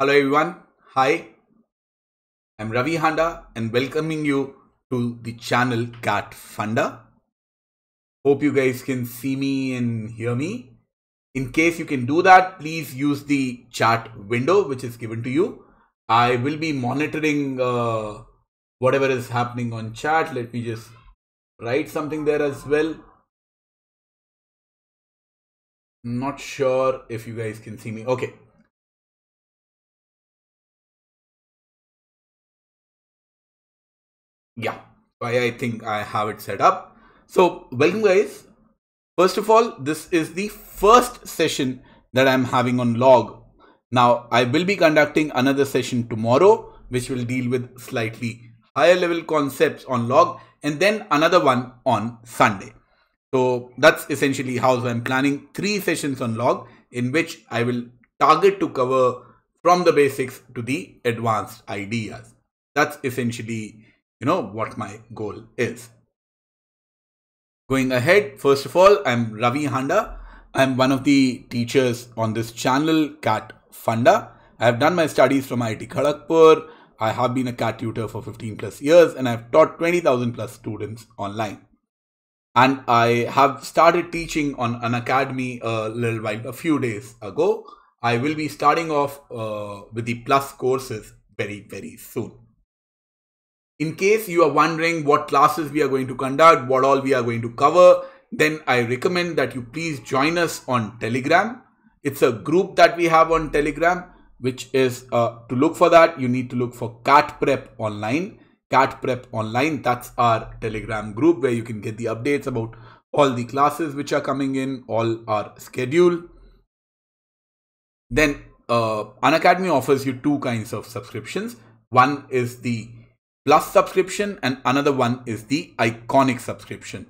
Hello everyone, hi, I'm Ravi Handa and welcoming you to the channel Cat Funda. Hope you guys can see me and hear me. In case you can do that, please use the chat window which is given to you. I will be monitoring whatever is happening on chat. Let me just write something there as well. Not sure if you guys can see me. Okay. Yeah, I think I have it set up. So welcome guys. First of all, this is the first session that I'm having on log. Now I will be conducting another session tomorrow, which will deal with slightly higher level concepts on log, and then another one on Sunday. So that's essentially how I'm planning three sessions on log, in which I will target to cover from the basics to the advanced ideas. That's essentially what my goal is. Going ahead, first of all, I'm Ravi Handa. I'm one of the teachers on this channel, Cat Funda. I have done my studies from IIT Kharagpur. I have been a cat tutor for 15+ years and I've taught 20,000+ students online. And I have started teaching on Unacademy a few days ago. I will be starting off with the plus courses very, very soon. In case you are wondering what classes we are going to conduct, what all we are going to cover, then I recommend that you please join us on Telegram. It's a group that we have on Telegram, which is to look for that. You need to look for Cat Prep Online. Cat Prep Online, that's our Telegram group where you can get the updates about all the classes which are coming in, all our schedule. Then Unacademy offers you two kinds of subscriptions. One is the Plus subscription and another one is the Iconic subscription.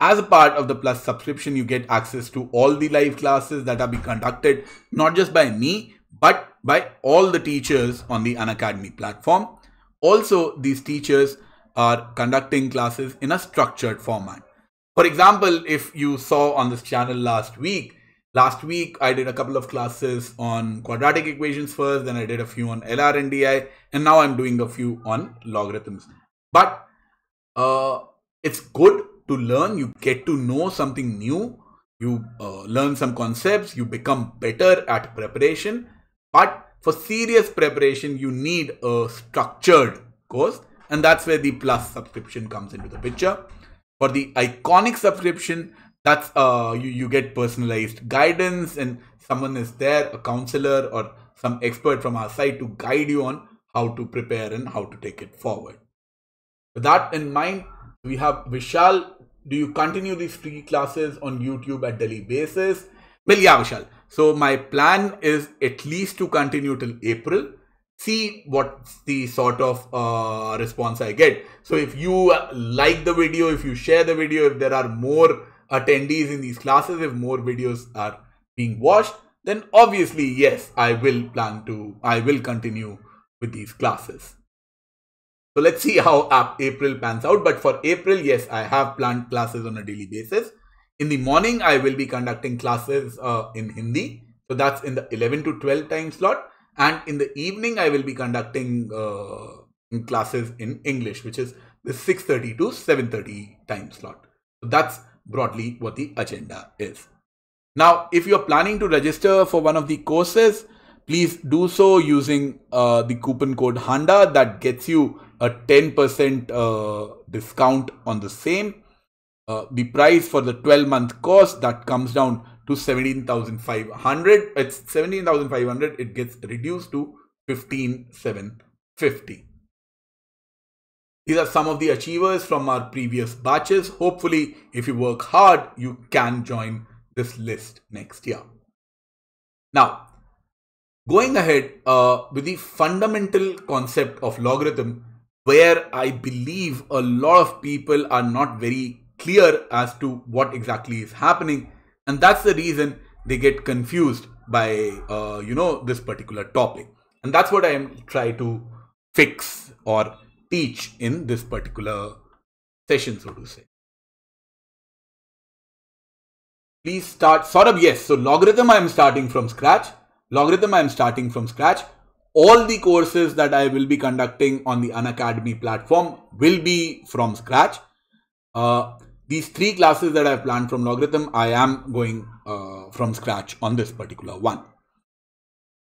As a part of the Plus subscription, you get access to all the live classes that are being conducted, not just by me, but by all the teachers on the Unacademy platform. Also, these teachers are conducting classes in a structured format. For example, if you saw on this channel last week I did a couple of classes on quadratic equations first, then I did a few on LR and DI, and now I'm doing a few on logarithms. But it's good to learn. You get to know something new, you learn some concepts, you become better at preparation. But for serious preparation, you need a structured course, and that's where the Plus subscription comes into the picture. For the Iconic subscription, that's you get personalized guidance, and someone is there, a counselor or some expert from our side, to guide you on how to prepare and how to take it forward. With that in mind, we have Vishal. Do you continue these free classes on YouTube at daily basis? Well, yeah, Vishal. So my plan is at least to continue till April. See what's the sort of response I get. So if you like the video, if you share the video, if there are more attendees in these classes, if more videos are being watched, then obviously yes, I will continue with these classes. So let's see how April pans out. But for April, yes, I have planned classes on a daily basis. In the morning, I will be conducting classes in Hindi, so that's in the 11 to 12 time slot, and in the evening I will be conducting classes in English, which is the 6:30 to 7:30 time slot. So that's broadly what the agenda is. Now, if you're planning to register for one of the courses, please do so using the coupon code HANDA. That gets you a 10% discount on the same. The price for the 12-month course, that comes down to 17,500. It's 17,500. It gets reduced to 15,750. These are some of the achievers from our previous batches. Hopefully, if you work hard, you can join this list next year. Now, going ahead with the fundamental concept of logarithm, where I believe a lot of people are not very clear as to what exactly is happening, and that's the reason they get confused by this particular topic, and that's what I am trying to fix or teach in this particular session, so to say. Please start, Saurabh. Yes, so logarithm I am starting from scratch. All the courses that I will be conducting on the Unacademy platform will be from scratch. These three classes that I've planned from logarithm, I am going from scratch on this particular one.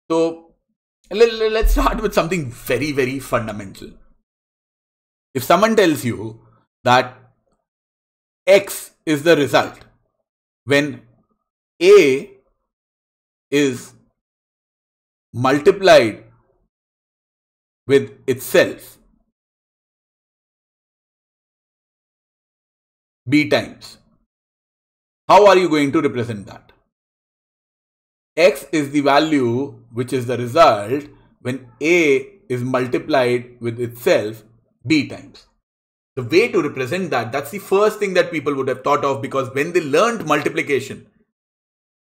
So let's start with something very, very fundamental. If someone tells you that X is the result when A is multiplied with itself B times, how are you going to represent that? X is the value which is the result when A is multiplied with itself B times. The way to represent that, that's the first thing that people would have thought of, because when they learned multiplication,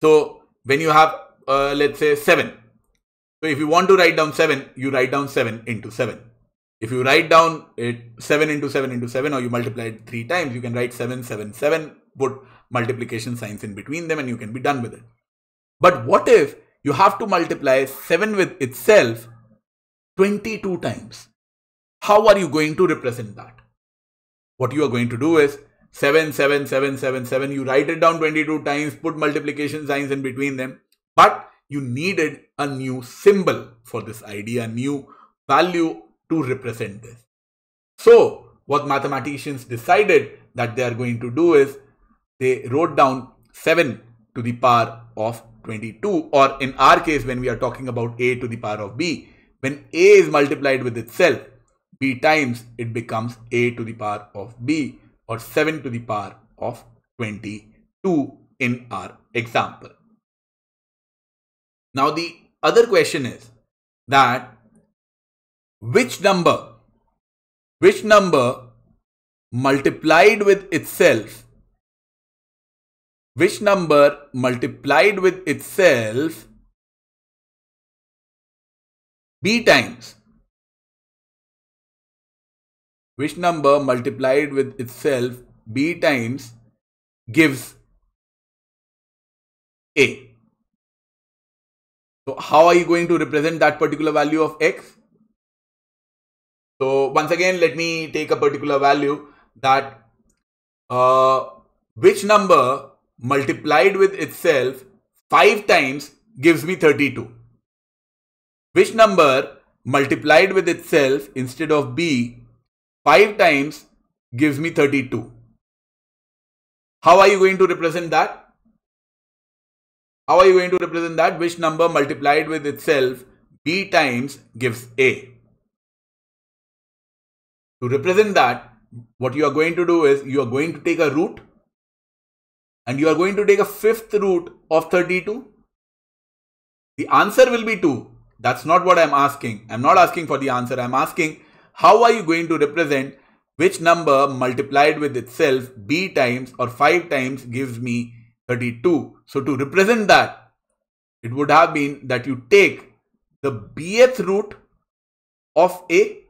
so when you have let's say 7, so if you want to write down 7, you write down 7 into 7. If you write down it 7 into 7 into 7, or you multiply it 3 times, you can write 7, 7, 7, put multiplication signs in between them and you can be done with it. But what if you have to multiply 7 with itself 22 times? How are you going to represent that? What you are going to do is 7, 7, 7, 7, 7, you write it down 22 times, put multiplication signs in between them, but you needed a new symbol for this idea, a new value to represent this. So what mathematicians decided that they are going to do is they wrote down 7 to the power of 22, or in our case, when we are talking about A to the power of B, when A is multiplied with itself B times, it becomes A to the power of B, or 7 to the power of 22 in our example. Now the other question is that which number multiplied with itself, B times, gives A. So how are you going to represent that particular value of X? So once again, let me take a particular value that which number multiplied with itself 5 times gives me 32. Which number multiplied with itself instead of B 5 times gives me 32. How are you going to represent that? Which number multiplied with itself B times gives A. To represent that, what you are going to do is you are going to take a root, and you are going to take a fifth root of 32. The answer will be 2. That's not what I'm asking. I'm not asking for the answer. I'm asking how are you going to represent which number multiplied with itself B times or 5 times gives me 32. So to represent that, it would have been that you take the bth root of A.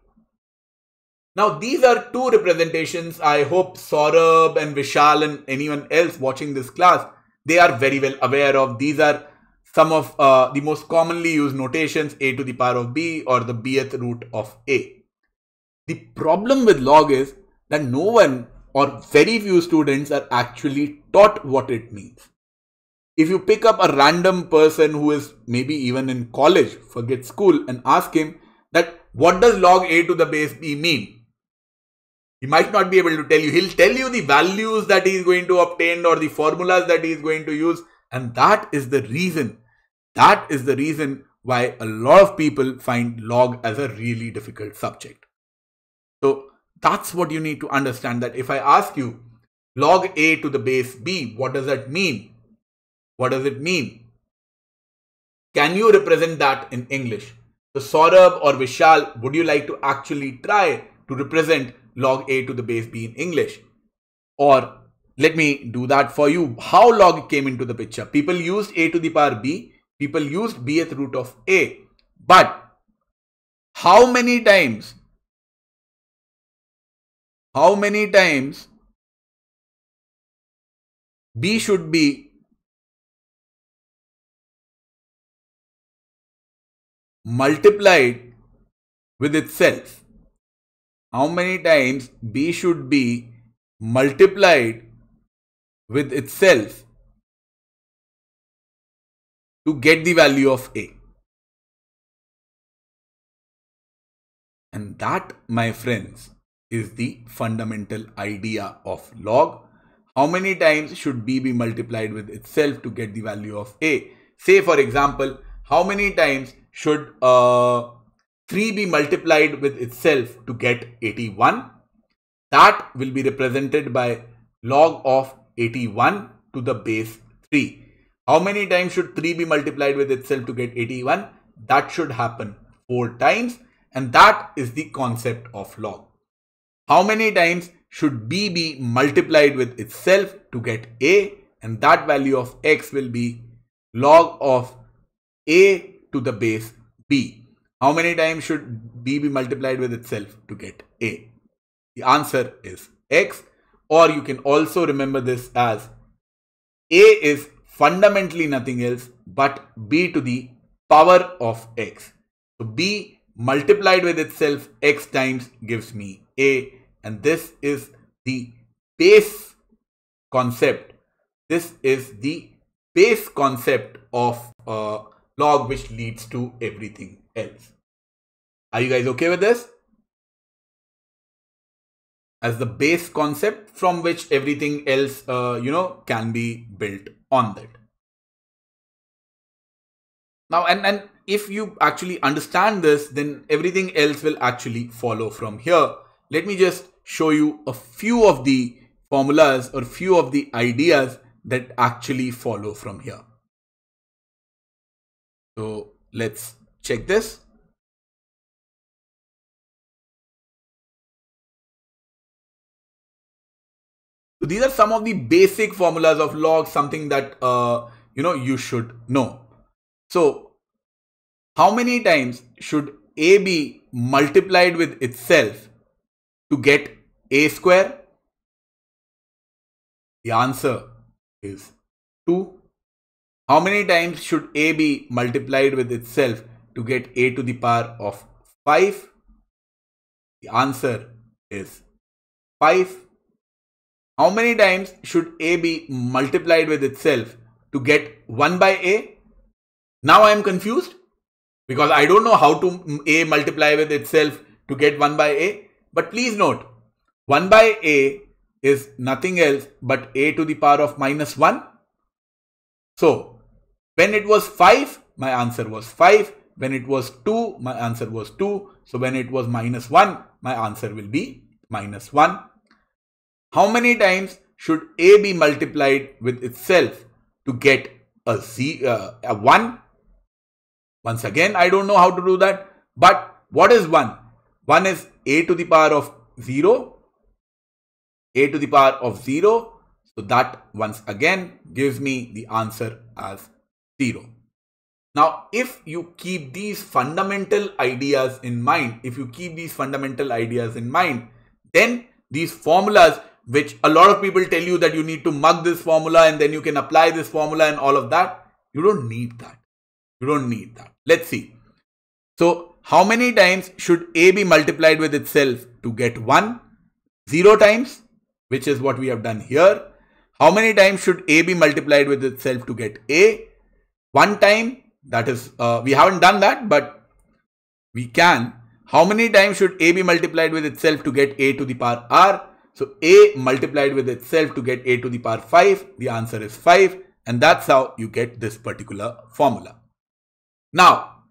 Now, these are two representations. I hope Saurabh and Vishal and anyone else watching this class, they are very well aware of. These are some of the most commonly used notations, A to the power of B or the bth root of A. The problem with log is that no one or very few students are actually taught what it means. If you pick up a random person who is maybe even in college, forget school, and ask him that what does log A to the base B mean? He might not be able to tell you. He'll tell you the values that he is going to obtain or the formulas that he is going to use. And that is the reason. That is the reason why a lot of people find log as a really difficult subject. So that's what you need to understand, that if I ask you log A to the base B, what does that mean? What does it mean? Can you represent that in English? So Saurabh or Vishal, would you like to actually try to represent log A to the base B in English? Or let me do that for you. How log came into the picture? People used A to the power B. People used bth root of A. But how many times B should be multiplied with itself. How many times B should be multiplied with itself to get the value of A? And that, my friends, is the fundamental idea of log. How many times should B be multiplied with itself to get the value of A? Say, for example, how many times should 3 be multiplied with itself to get 81? That will be represented by log of 81 to the base 3. How many times should 3 be multiplied with itself to get 81? That should happen 4 times, and that is the concept of log. How many times should B be multiplied with itself to get A? And that value of X will be log of A to the base B. How many times should B be multiplied with itself to get A? The answer is X, or you can also remember this as A is fundamentally nothing else but B to the power of X. So B multiplied with itself X times gives me A, and this is the base concept. This is the base concept of log, which leads to everything else. Are you guys okay with this? As the base concept from which everything else, can be built on that. Now, and if you actually understand this, then everything else will actually follow from here. Let me just show you a few of the formulas or few of the ideas that actually follow from here. So let's check this. So these are some of the basic formulas of log, something that, you should know. So how many times should A be multiplied with itself to get A square? The answer is 2. How many times should A be multiplied with itself to get A to the power of 5? The answer is 5. How many times should A be multiplied with itself to get 1 by A? Now I am confused because I don't know how to A multiply with itself to get 1 by A. But please note, 1 by A is nothing else but A to the power of -1. So when it was 5, my answer was 5. When it was 2, my answer was 2. So when it was -1, my answer will be -1. How many times should A be multiplied with itself to get a 1? Once again, I don't know how to do that. But what is 1? 1 is A to the power of 0. A to the power of 0. So that once again gives me the answer as 0. Now, if you keep these fundamental ideas in mind, then these formulas, which a lot of people tell you that you need to mug this formula and then you can apply this formula and all of that, you don't need that. Let's see. So how many times should A be multiplied with itself to get 1? 0 times, which is what we have done here. How many times should A be multiplied with itself to get A? 1 time. That is, we haven't done that, but we can. How many times should A be multiplied with itself to get A to the power R? So A multiplied with itself to get A to the power 5, the answer is 5, and that's how you get this particular formula. Now,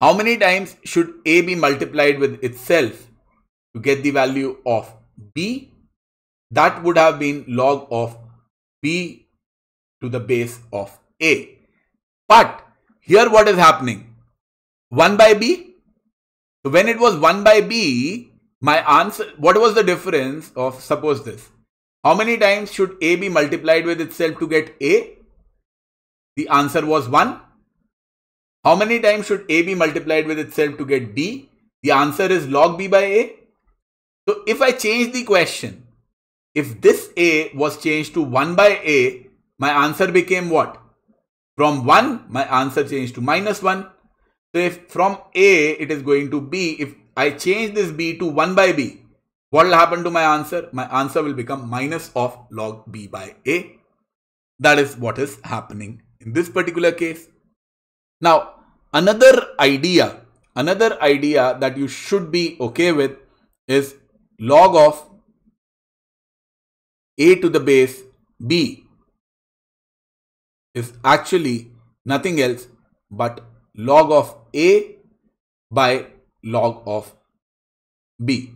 how many times should A be multiplied with itself to get the value of B? That would have been log of B to the base of A. But here what is happening? 1 by B. So when it was 1 by B, my answer, what was the difference of, suppose this, how many times should A be multiplied with itself to get A? The answer was 1. How many times should A be multiplied with itself to get B? The answer is log B by A. So if I change the question, if this A was changed to 1 by A, my answer became what? From 1, my answer changed to -1. So if from A it is going to B, if I change this B to 1 by B, what will happen to my answer? My answer will become minus of log B by A. That is what is happening in this particular case. Now, another idea that you should be okay with is log of A to the base B is actually nothing else but log of A by log of B.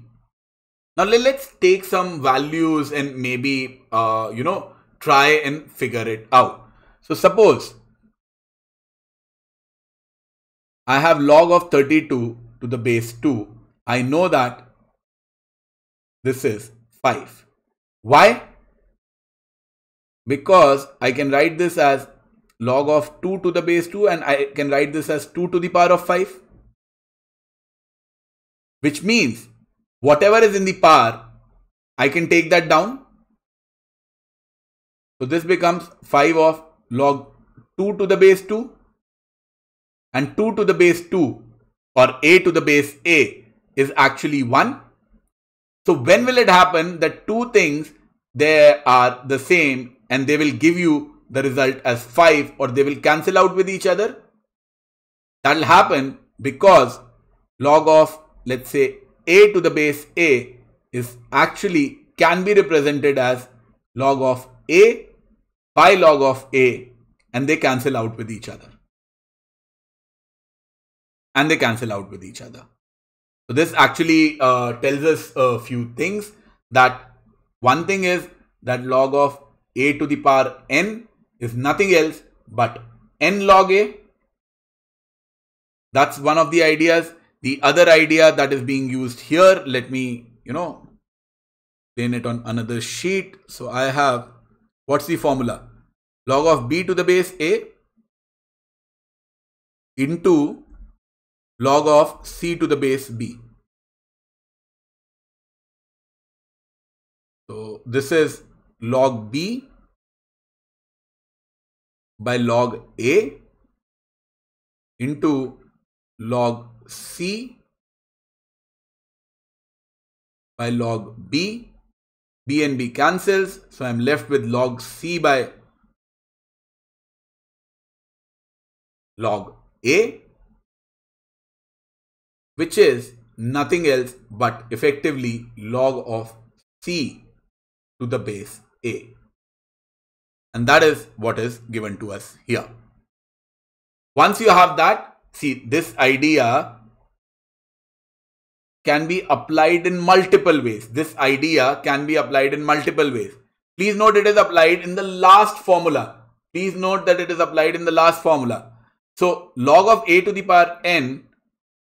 Now let's take some values and maybe, try and figure it out. So suppose I have log of 32 to the base 2. I know that this is 5. Why? Because I can write this as log of 2 to the base 2 and I can write this as 2 to the power of 5. Which means whatever is in the power, I can take that down. So this becomes 5 of log 2 to the base 2 and 2 to the base 2 or A to the base A is actually 1. So when will it happen that two things, they are the same and they will give you the result as 5 or they will cancel out with each other? That will happen because log of, let's say, A to the base A is actually can be represented as log of A by log of A and they cancel out with each other. So this actually tells us a few things. That one thing is that log of A to the power n is nothing else but n log A. That's one of the ideas. The other idea that is being used here, let me, explain it on another sheet. So I have, what's the formula? Log of B to the base A into log of C to the base B. So this is log B by log A into log C by log B. B and B cancels, so I'm left with log C by log A, which is nothing else but effectively log of C to the base A, and that is what is given to us here. Once you have that, see, this idea can be applied in multiple ways. Please note it is applied in the last formula. So log of A to the power n,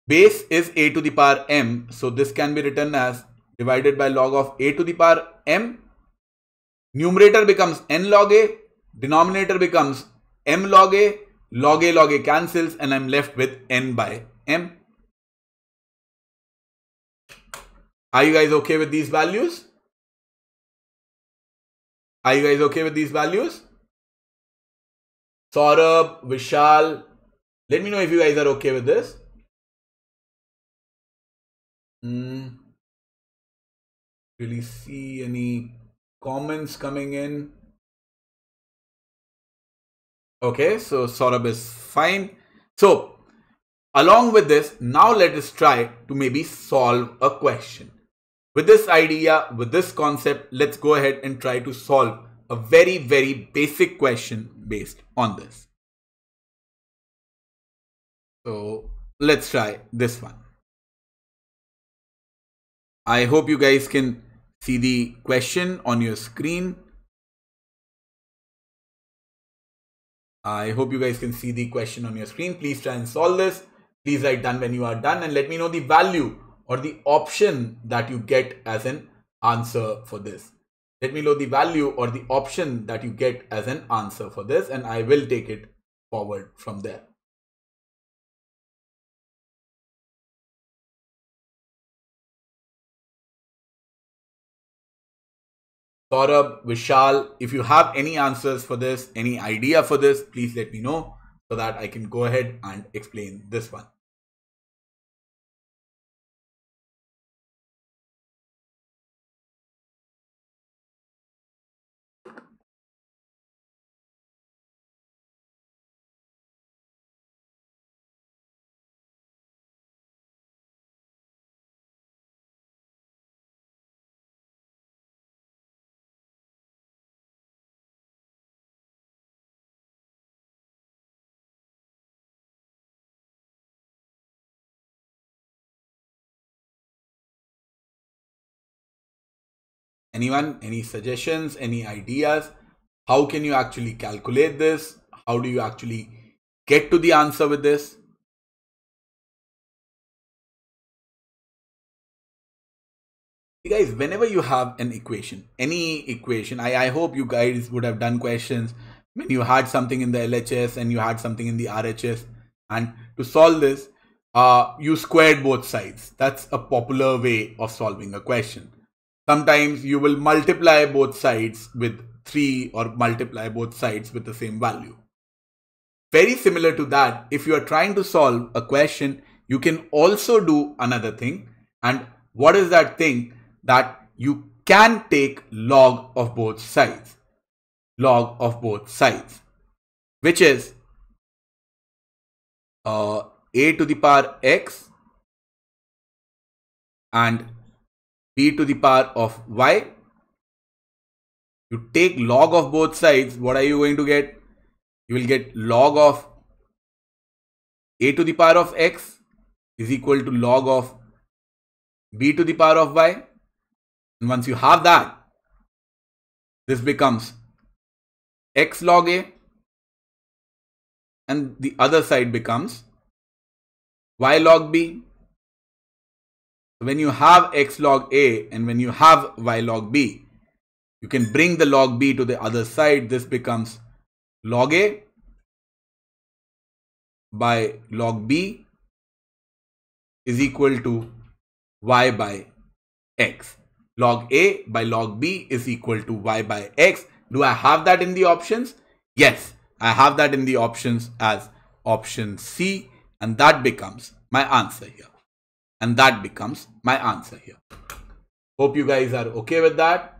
base is A to the power m. So this can be written as divided by log of A to the power m. Numerator becomes n log A. Denominator becomes m log A. Log A cancels and I'm left with n by m. Are you guys okay with these values? Saurabh, Vishal, let me know if you guys are okay with this. Really see any comments coming in? Okay, so Saurabh is fine. So along with this, now let us try to maybe solve a question. With this idea, with this concept, let's go ahead and try to solve a very, very basic question based on this. So let's try this one. I hope you guys can see the question on your screen. Please try and solve this. Please write done when you are done and let me know the value or the option that you get as an answer for this. And I will take it forward from there. Saurabh, Vishal, if you have any answers for this, any idea for this, please let me know. so that I can go ahead and explain this one. Anyone, any suggestions, any ideas? How can you actually calculate this? How do you actually get to the answer with this? You guys, whenever you have an equation, any equation, I hope you guys would have done questions when you had something in the LHS and you had something in the RHS, and to solve this, you squared both sides. That's a popular way of solving a question. Sometimes you will multiply both sides with 3 or multiply both sides with the same value. Very similar to that, if you are trying to solve a question, you can also do another thing. And what is that thing? That you can take log of both sides. Log of both sides, which is a to the power x and b to the power of y. You take log of both sides, what are you going to get? You will get log of a to the power of x is equal to log of b to the power of y. And once you have that, this becomes x log a, and the other side becomes y log b. When you have x log a and when you have y log b, you can bring the log b to the other side. This becomes log a by log b is equal to y by x. Log a by log b is equal to y by x. Do I have that in the options? Yes, I have that in the options as option C, and that becomes my answer here. And that becomes my answer here. Hope you guys are okay with that.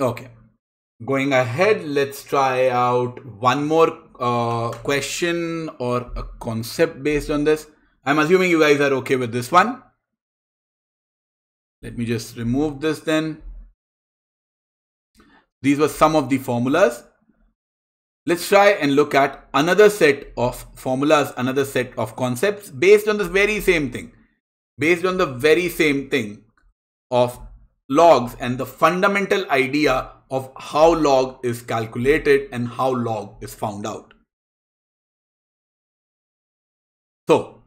Okay, going ahead, let's try out one more question or a concept based on this. I'm assuming you guys are okay with this one. Let me just remove this then. These were some of the formulas. Let's try and look at another set of formulas, another set of concepts based on the very same thing, based on the very same thing of logs and the fundamental idea of how log is calculated and how log is found out. So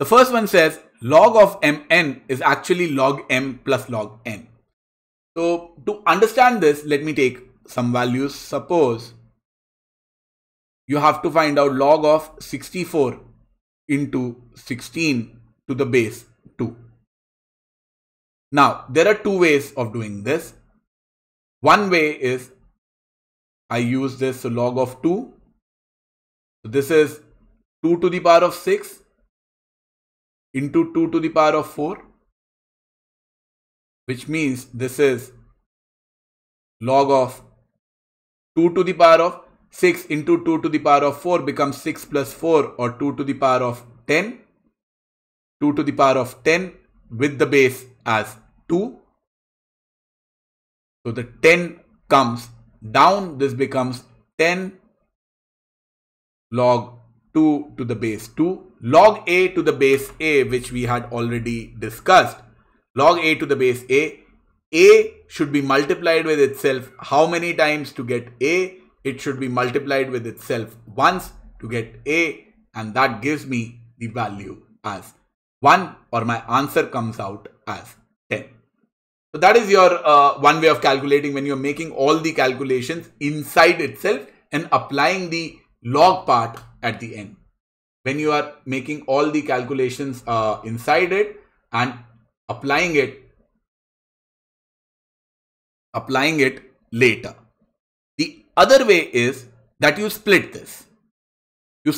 the first one says log of mn is actually log m plus log n. So to understand this, let me take some values. Suppose you have to find out log of 64 into 16 to the base 2. Now there are two ways of doing this. One way is I use this, so log of 2. So this is 2 to the power of 6 into 2 to the power of 4, which means this is log of 2 to the power of 6 into 2 to the power of 4 becomes 6 plus 4 or 2 to the power of 10. 2 to the power of 10 with the base as 2. So the 10 comes down, this becomes 10 log 2 to the base 2, log a to the base a, which we had already discussed. Log a to the base a should be multiplied with itself how many times to get a? It should be multiplied with itself once to get a, and that gives me the value as 1, or my answer comes out as 10. So that is your one way of calculating when you're making all the calculations inside itself and applying the log part at the end. When you are making all the calculations inside it and applying it later. The other way is that you split this. So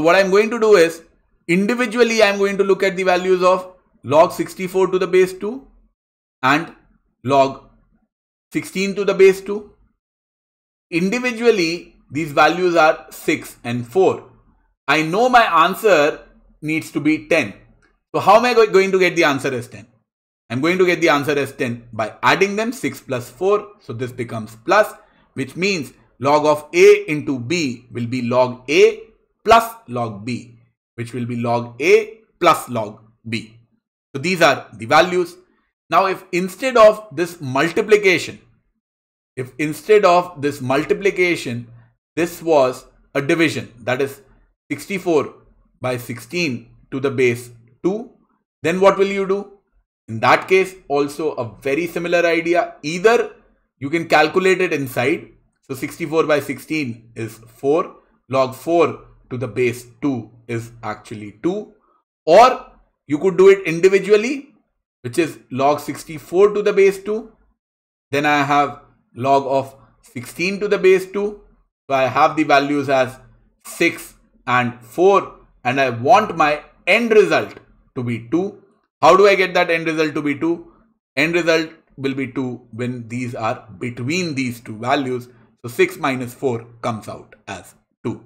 what I'm going to do is, individually I'm going to look at the values of log 64 to the base 2 and log 16 to the base 2. Individually, these values are 6 and 4. I know my answer needs to be 10. So how am I going to get the answer as 10? I'm going to get the answer as 10 by adding them, 6 plus 4. So this becomes plus, which means log of A into B will be log A plus log B, which will be log A plus log B. So these are the values. Now, if instead of this multiplication, this was a division, that is 64 by 16 to the base 2, then what will you do? In that case, also a very similar idea. Either you can calculate it inside. So 64 by 16 is 4. Log 4 to the base 2 is actually 2. Or you could do it individually, which is log 64 to the base 2. Then I have log of 16 to the base 2. So I have the values as 6 and 4. And I want my end result to be 2. How do I get that end result to be 2? End result will be 2 when these are between these two values. So 6 minus 4 comes out as 2.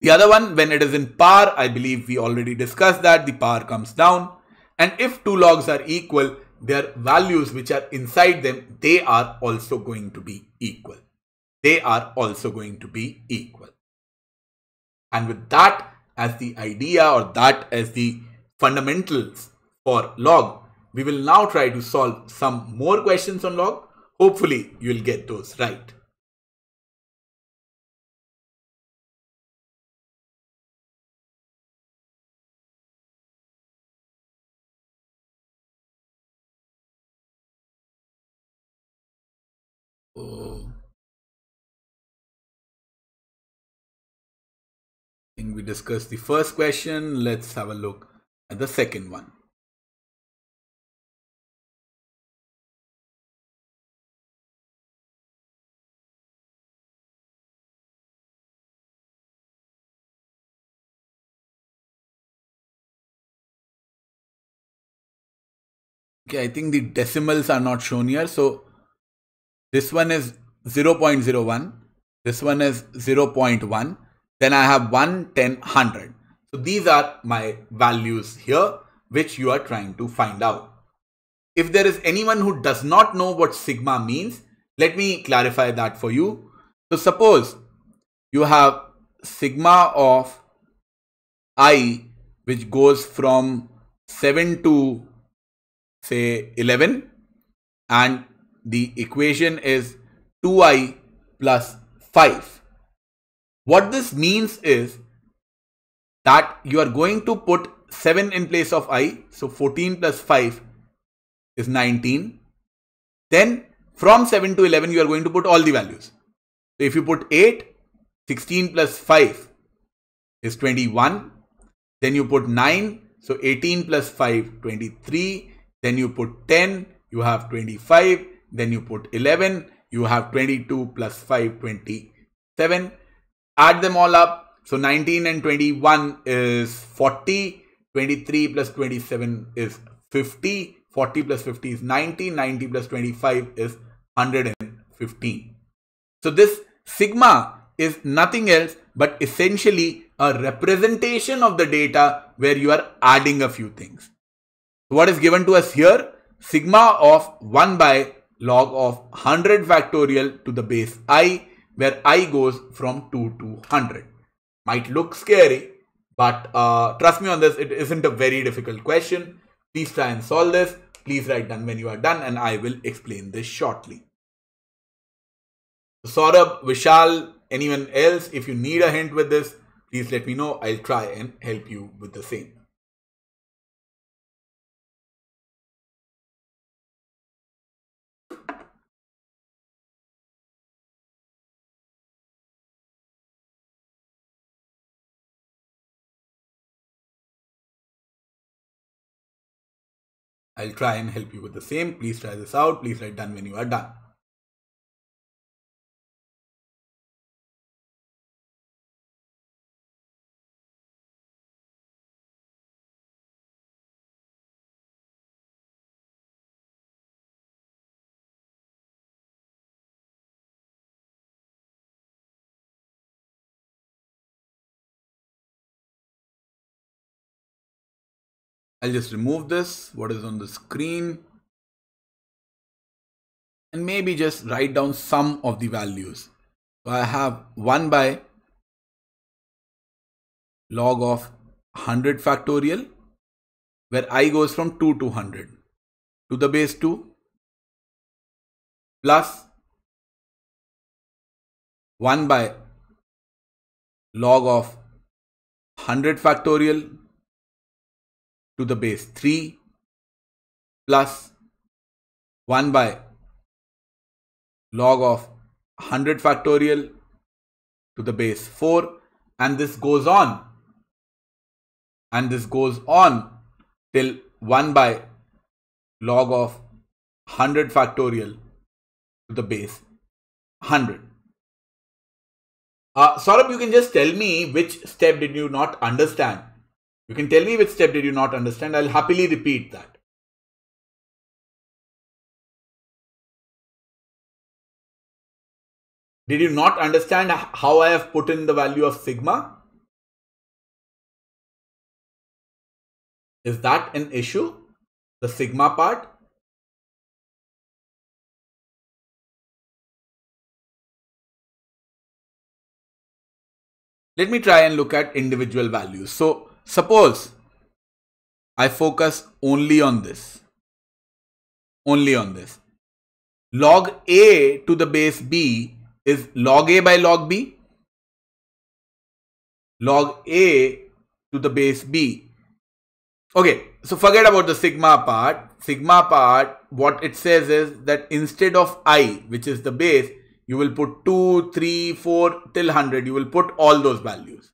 The other one, when it is in par, I believe we already discussed that the par comes down. And if two logs are equal, their values which are inside them, they are also going to be equal. And with that as the idea, or that as the fundamentals for log, we will now try to solve some more questions on log. Hopefully, you will get those right. Oh. I think we discussed the first question. Let's have a look at the second one. Okay, I think the decimals are not shown here. So this one is 0.01. This one is 0.1. Then I have 1, 10, 100. So these are my values here, which you are trying to find out. If there is anyone who does not know what sigma means, let me clarify that for you. So suppose you have sigma of I, which goes from 7 to say 11, and the equation is 2i plus 5. What this means is that you are going to put 7 in place of I. So 14 plus 5 is 19. Then from 7 to 11, you are going to put all the values. So if you put 8, 16 plus 5 is 21. Then you put 9. So 18 plus 5, 23. Then you put 10, you have 25. Then you put 11, you have 22 plus 5, 27. Add them all up. So 19 and 21 is 40. 23 plus 27 is 50. 40 plus 50 is 90. 90 plus 25 is 115. So this sigma is nothing else but essentially a representation of the data where you are adding a few things. So what is given to us here? Sigma of 1 by log of 100 factorial to the base I, where I goes from 2 to 100. Might look scary, but trust me on this, it isn't a very difficult question. Please try and solve this. Please write done when you are done, and I will explain this shortly. Saurabh, Vishal, anyone else, if you need a hint with this, please let me know. I'll try and help you with the same. I'll try and help you with the same. Please try this out. Please write done when you are done. I'll just remove this, what is on the screen, and maybe just write down some of the values. So I have 1 by log of 100 factorial, where I goes from 2 to 100 to the base 2 plus 1 by log of 100 factorial to the base 3 plus 1 by log of 100 factorial to the base 4, and this goes on till 1 by log of 100 factorial to the base 100. Saurabh, you can just tell me which step did you not understand. You can tell me which step did you not understand. I'll happily repeat that. Did you not understand how I have put in the value of sigma? Is that an issue? The sigma part? Let me try and look at individual values. So, suppose I focus only on this, log a to the base b is log a by log b. Log a to the base b. Okay, so forget about the sigma part. Sigma part, what it says is that instead of I, which is the base, you will put 2, 3, 4 till 100. You will put all those values.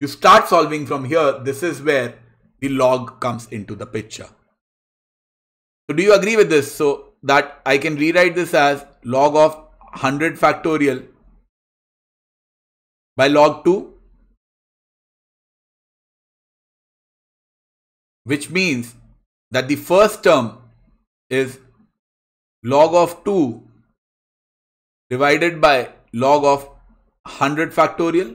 You start solving from here. This is where the log comes into the picture. So do you agree with this? So that I can rewrite this as log of 100 factorial by log 2, which means that the first term is log of 2 divided by log of 100 factorial.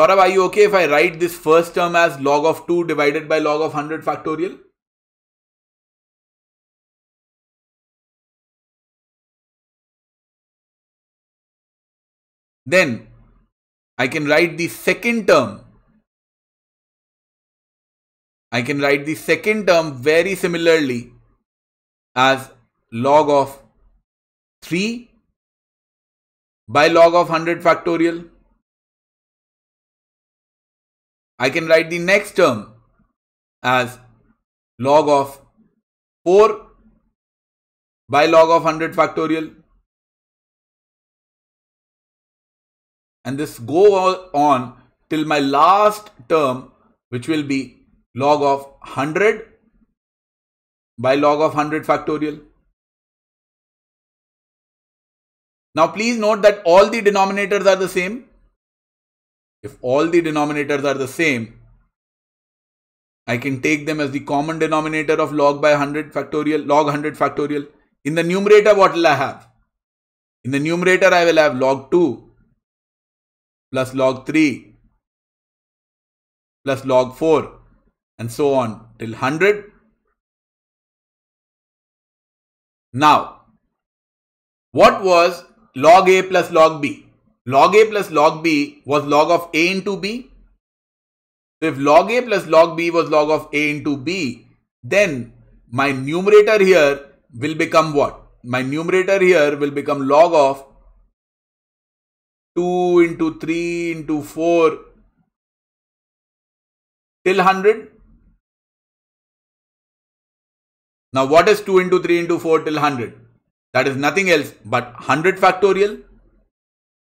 Saurabh, are you okay if I write this first term as log of 2 divided by log of 100 factorial? Then I can write the second term. Very similarly as log of 3 by log of 100 factorial. I can write the next term as log of 4 by log of 100 factorial. And this goes on till my last term, which will be log of 100 by log of 100 factorial. Now please note that all the denominators are the same. If all the denominators are the same, I can take them as the common denominator of log 100 factorial. In the numerator, what will I have? In the numerator, I will have log 2 plus log 3 plus log 4 and so on till 100. Now, what was log a plus log b? Log a plus log b was log of a into b. So if log a plus log b was log of a into b, then my numerator here will become what? My numerator here will become log of 2 into 3 into 4 till 100. Now what is 2 into 3 into 4 till 100? That is nothing else but 100 factorial.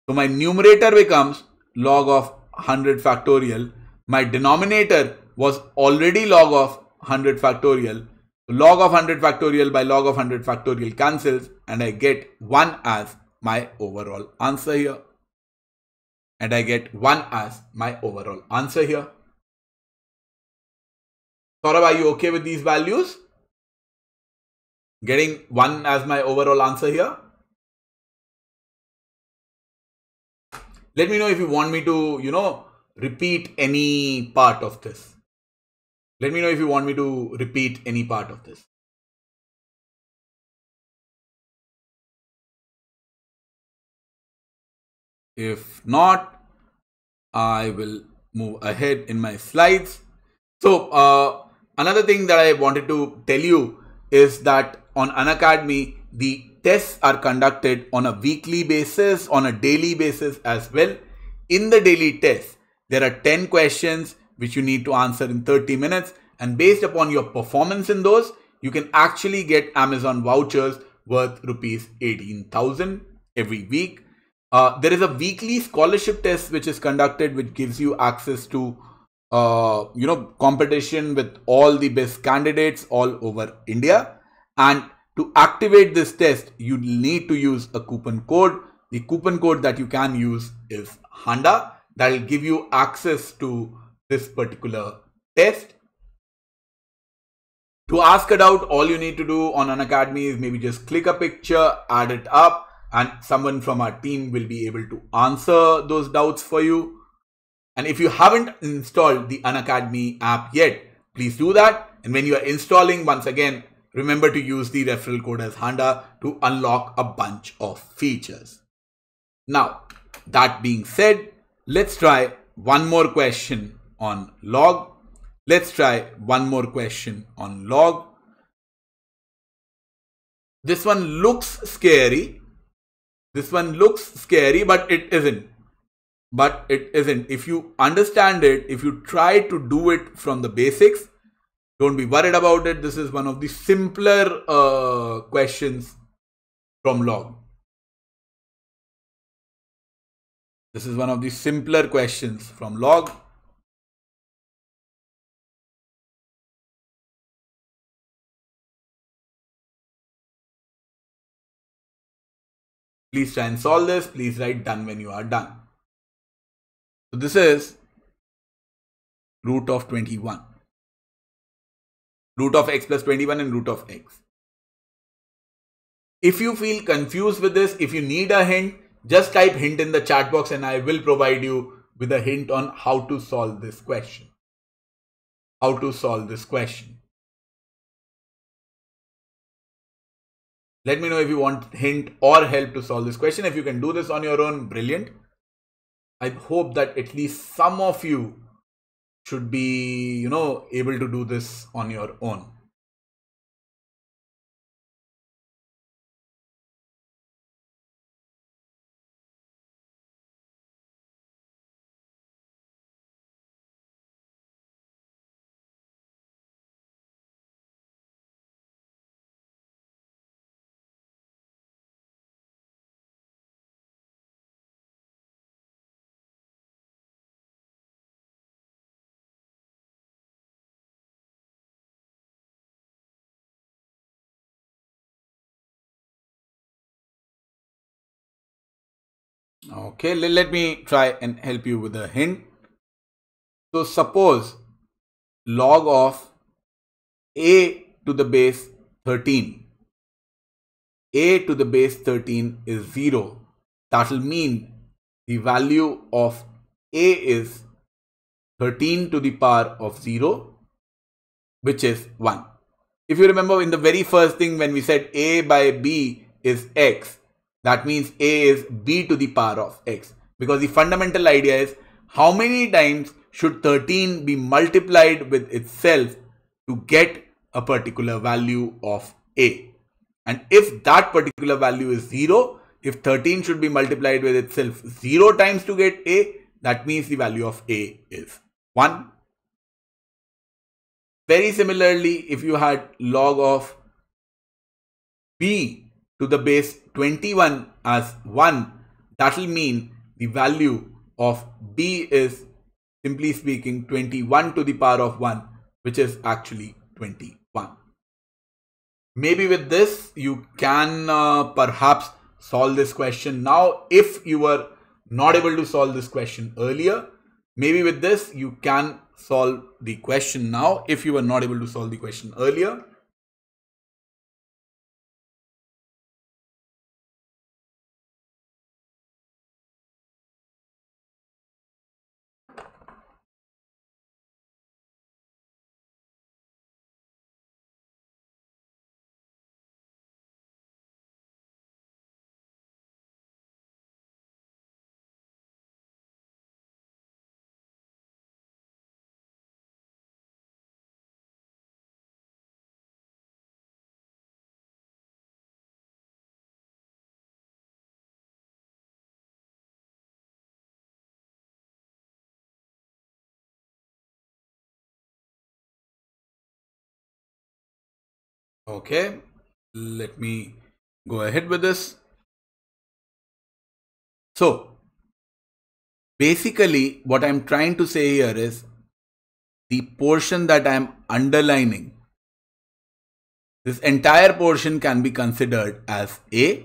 So my numerator becomes log of 100 factorial. My denominator was already log of 100 factorial. Log of 100 factorial by log of 100 factorial cancels, and I get 1 as my overall answer here. And I get 1 as my overall answer here. Saurabh, are you okay with these values? Getting 1 as my overall answer here. Let me know if you want me to, you know, repeat any part of this. Let me know if you want me to repeat any part of this. If not, I will move ahead in my slides. So another thing that I wanted to tell you is that on Unacademy, the tests are conducted on a weekly basis, on a daily basis as well. In the daily test, there are 10 questions which you need to answer in 30 minutes. And based upon your performance in those, you can actually get Amazon vouchers worth rupees 18,000 every week. There is a weekly scholarship test which is conducted, which gives you access to, you know, competition with all the best candidates all over India. And to activate this test, you need to use a coupon code. The coupon code that you can use is HANDA. That will give you access to this particular test. To ask a doubt, all you need to do on Unacademy is maybe just click a picture, add it up, and someone from our team will be able to answer those doubts for you. And if you haven't installed the Unacademy app yet, please do that. And when you are installing, once again, remember to use the referral code as HANDA to unlock a bunch of features. Now, that being said, let's try one more question on log. Let's try one more question on log. This one looks scary. This one looks scary, but it isn't. But it isn't. If you understand it, if you try to do it from the basics, don't be worried about it. This is one of the simpler questions from log. This is one of the simpler questions from log. Please try and solve this. Please write done when you are done. So this is root of 21. Root of x plus 21 and root of x. If you feel confused with this, if you need a hint, just type hint in the chat box and I will provide you with a hint on how to solve this question. How to solve this question. Let me know if you want hint or help to solve this question. If you can do this on your own, brilliant. I hope that at least some of you should be, you know, able to do this on your own. Okay, let me try and help you with a hint. So suppose log of a to the base 13. A to the base 13 is 0. That will mean the value of a is 13 to the power of 0, which is 1. If you remember in the very first thing when we said a by b is x, that means a is b to the power of x, because the fundamental idea is how many times should 13 be multiplied with itself to get a particular value of a. And if that particular value is 0, if 13 should be multiplied with itself 0 times to get a, that means the value of a is 1. Very similarly, if you had log of b to the base 21 as 1, that will mean the value of b is Simply speaking, 21 to the power of 1, which is actually 21. Maybe with this, you can perhaps solve this question now. If you were not able to solve this question earlier, maybe with this, you can solve the question now. If you were not able to solve the question earlier. Okay, let me go ahead with this. So basically what I'm trying to say here is the portion that I'm underlining, this entire portion can be considered as A.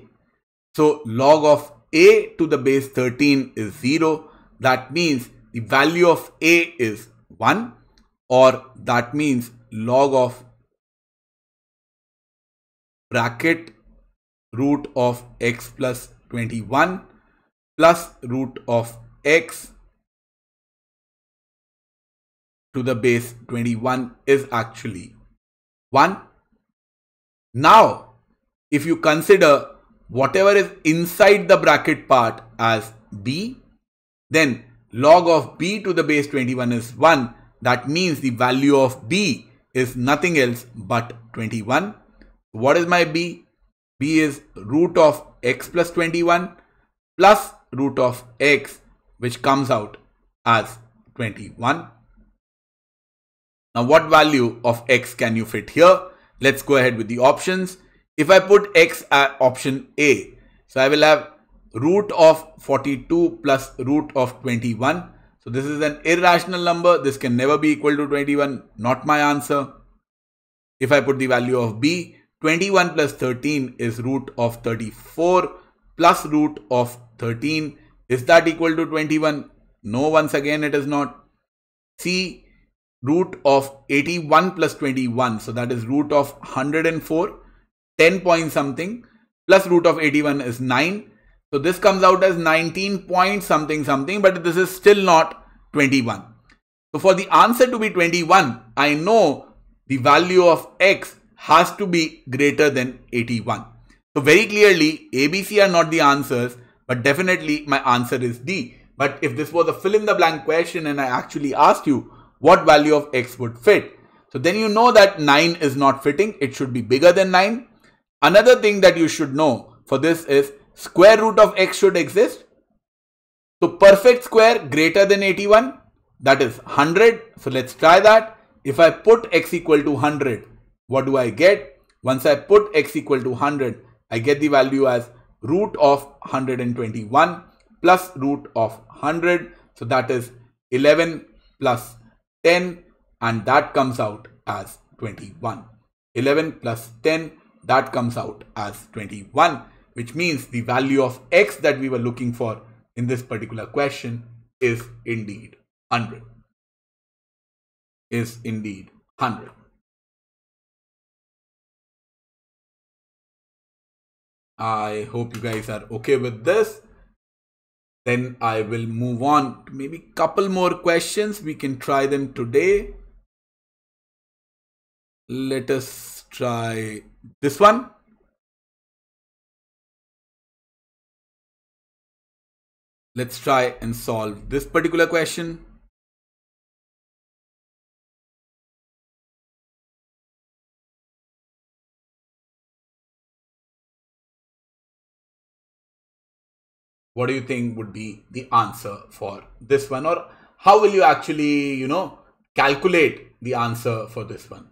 So log of A to the base 13 is 0. That means the value of A is 1, or that means log of bracket root of x plus 21 plus root of x to the base 21 is actually 1. Now, if you consider whatever is inside the bracket part as b, then log of b to the base 21 is 1. That means the value of b is nothing else but 21. What is my b? b is root of x plus 21 plus root of x, which comes out as 21. Now, what value of x can you fit here? Let's go ahead with the options. If I put x at option A, so I will have root of 42 plus root of 21. So this is an irrational number. This can never be equal to 21. Not my answer. If I put the value of b, 21 plus 13 is root of 34 plus root of 13. Is that equal to 21? No, once again, it is not. C, root of 81 plus 21. So that is root of 104, 10 point something, plus root of 81 is 9. So this comes out as 19 point something something, but this is still not 21. So for the answer to be 21, I know the value of x has to be greater than 81. So very clearly, A, B, C are not the answers, but definitely my answer is D. But if this was a fill in the blank question and I actually asked you what value of X would fit, so then you know that 9 is not fitting. It should be bigger than 9. Another thing that you should know for this is square root of X should exist. So perfect square greater than 81, that is 100. So let's try that. If I put X equal to 100, what do I get? Once I put x equal to 100, I get the value as root of 121 plus root of 100. So that is 11 plus 10, and that comes out as 21. 11 plus 10, that comes out as 21, which means the value of x that we were looking for in this particular question is indeed 100. Is indeed 100. I hope you guys are okay with this. Then I will move on to maybe a couple more questions. We can try them today. Let us try this one. Let's try and solve this particular question. What do you think would be the answer for this one, or how will you actually, you know, calculate the answer for this one?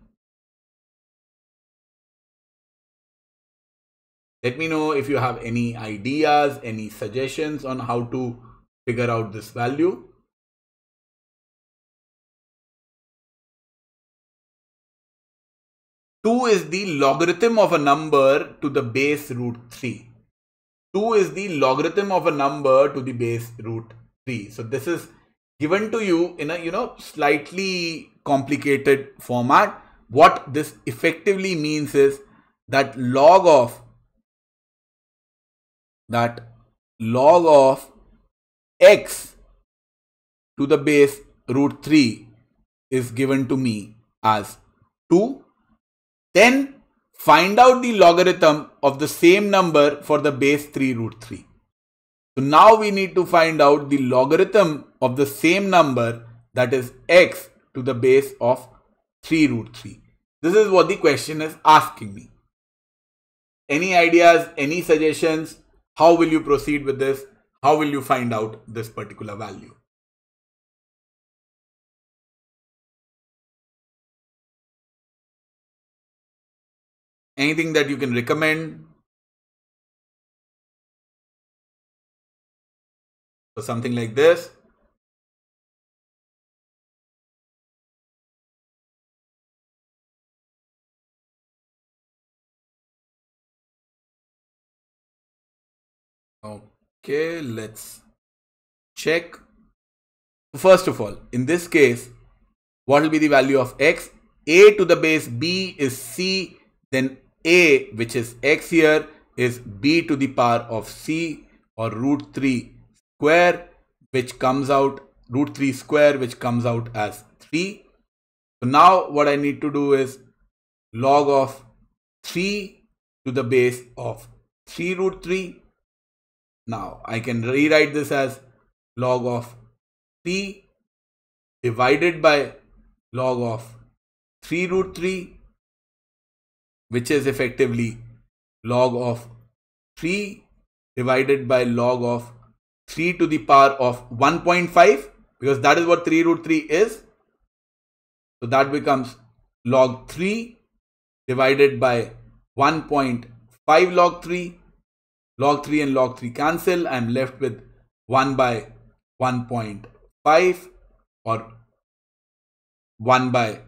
Let me know if you have any ideas, any suggestions on how to figure out this value. 2 is the logarithm of a number to the base root 3. 2 is the logarithm of a number to the base root 3. So this is given to you in a, slightly complicated format. What this effectively means is that log of x to the base root 3 is given to me as 2. Then find out the logarithm of the same number for the base 3 root 3. So now we need to find out the logarithm of the same number, that is x to the base of 3 root 3. This is what the question is asking me. Any ideas, any suggestions? How will you proceed with this? How will you find out this particular value? Anything that you can recommend? So something like this. Okay, let's check. First of all, in this case, what will be the value of x? A to the base b is c, then a, which is x here, is b to the power of c, or root 3 square, which comes out, root 3 square, which comes out as 3. So now what I need to do is log of 3 to the base of 3 root 3. Now I can rewrite this as log of 3 divided by log of 3 root 3, which is effectively log of 3 divided by log of 3 to the power of 1.5, because that is what 3 root 3 is. So that becomes log 3 divided by 1.5 log 3. Log 3 and log 3 cancel. I am left with 1 by 1.5 or 1 by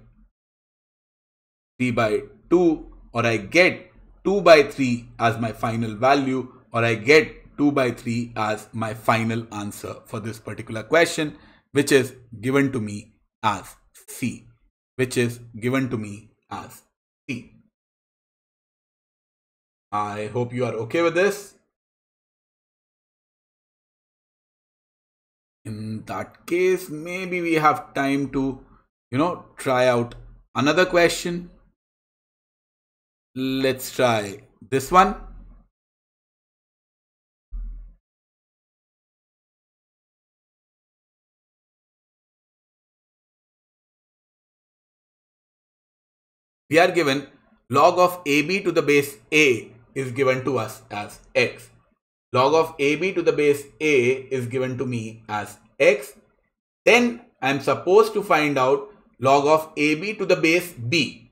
3 by 2, or I get 2 by 3 as my final value, or I get 2 by 3 as my final answer for this particular question, which is given to me as C, I hope you are okay with this. In that case, maybe we have time to, try out another question. Let's try this one. We are given log of AB to the base A is given to us as x. Log of AB to the base A is given to me as x. Then I am supposed to find out log of AB to the base B.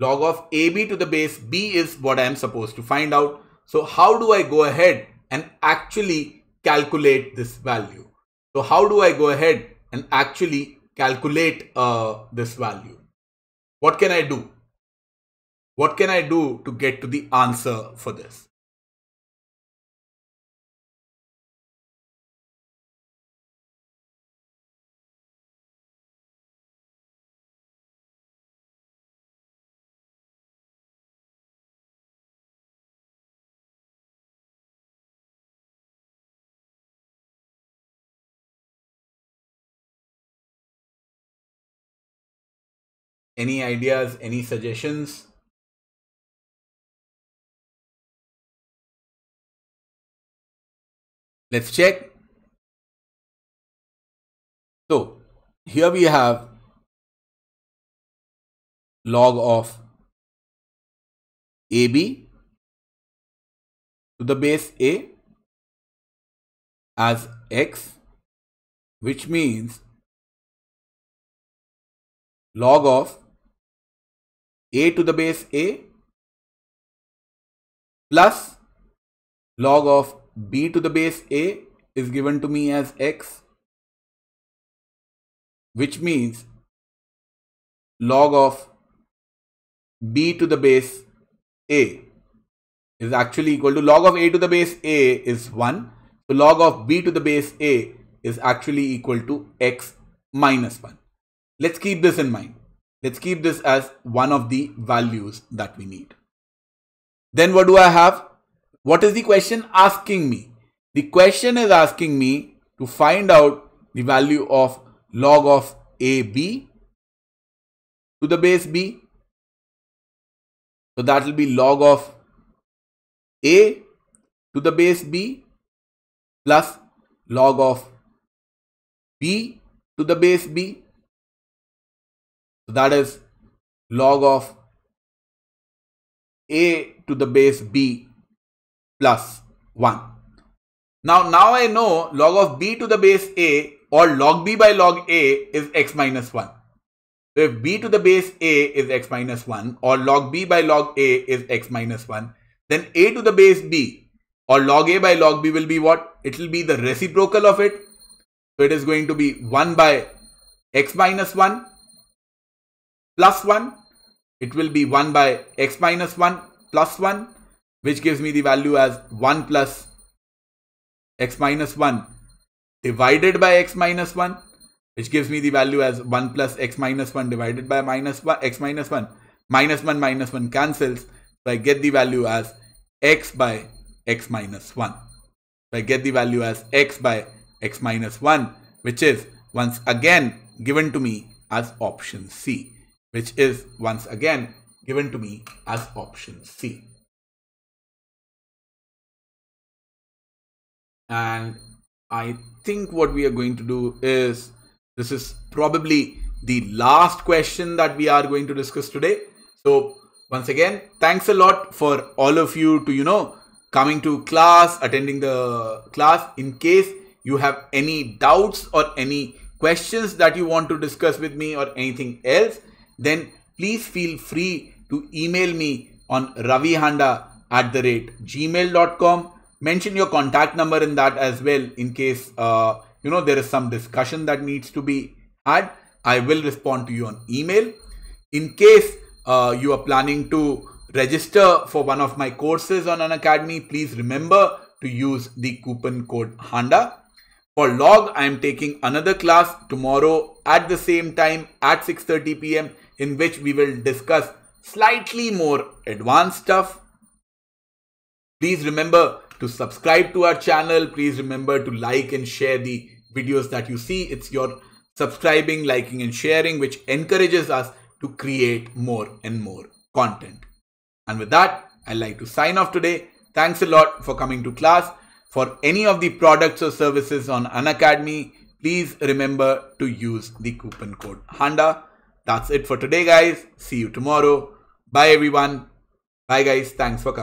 Log of AB to the base B is what I am supposed to find out. So how do I go ahead and actually calculate this value? What can I do? What can I do to get to the answer for this? Any ideas, any suggestions? Let's check. So here we have log of AB to the base A as x, which means log of A to the base A plus log of B to the base A is given to me as x, which means log of b to the base a is actually equal to log of a to the base a is 1. So log of b to the base a is actually equal to x minus 1. Let's keep this in mind. Let's keep this as one of the values that we need. Then what do I have? What is the question asking me? The question is asking me to find out the value of log of AB to the base B. So that will be log of A to the base B plus log of B to the base B. So that is log of A to the base B plus 1. Now I know log of B to the base A or log B by log A is x minus 1. So if B to the base A is x minus 1 or log B by log A is x minus 1, then A to the base B or log A by log B will be what? It will be the reciprocal of it. So it is going to be 1 by x minus 1 plus 1. It will be 1 by x minus 1 plus 1, which gives me the value as 1 plus x minus 1 divided by x minus 1, which gives me the value as 1 plus x minus 1 divided by minus 1, x minus 1. Minus 1 minus 1 cancels. So I get the value as x by x minus 1. So I get the value as x by x minus 1, which is once again given to me as option C. And I think what we are going to do is, this is probably the last question that we are going to discuss today. So once again, thanks a lot for all of you to, coming to class, attending the class. In case you have any doubts or any questions that you want to discuss with me or anything else, then please feel free to email me on ravihanda@gmail.com. Mention your contact number in that as well, in case there is some discussion that needs to be had. I will respond to you on email. In case you are planning to register for one of my courses on Unacademy, please remember to use the coupon code HANDA. For log, I am taking another class tomorrow at the same time at 6:30 p.m. in which we will discuss slightly more advanced stuff. Please remember to subscribe to our channel. Please remember to like and share the videos that you see. It's your subscribing, liking and sharing which encourages us to create more and more content. And with that, I'd like to sign off today. Thanks a lot for coming to class. For any of the products or services on Unacademy, please remember to use the coupon code HANDA. That's it for today, guys. See you tomorrow. Bye, everyone. Bye, guys. Thanks for coming.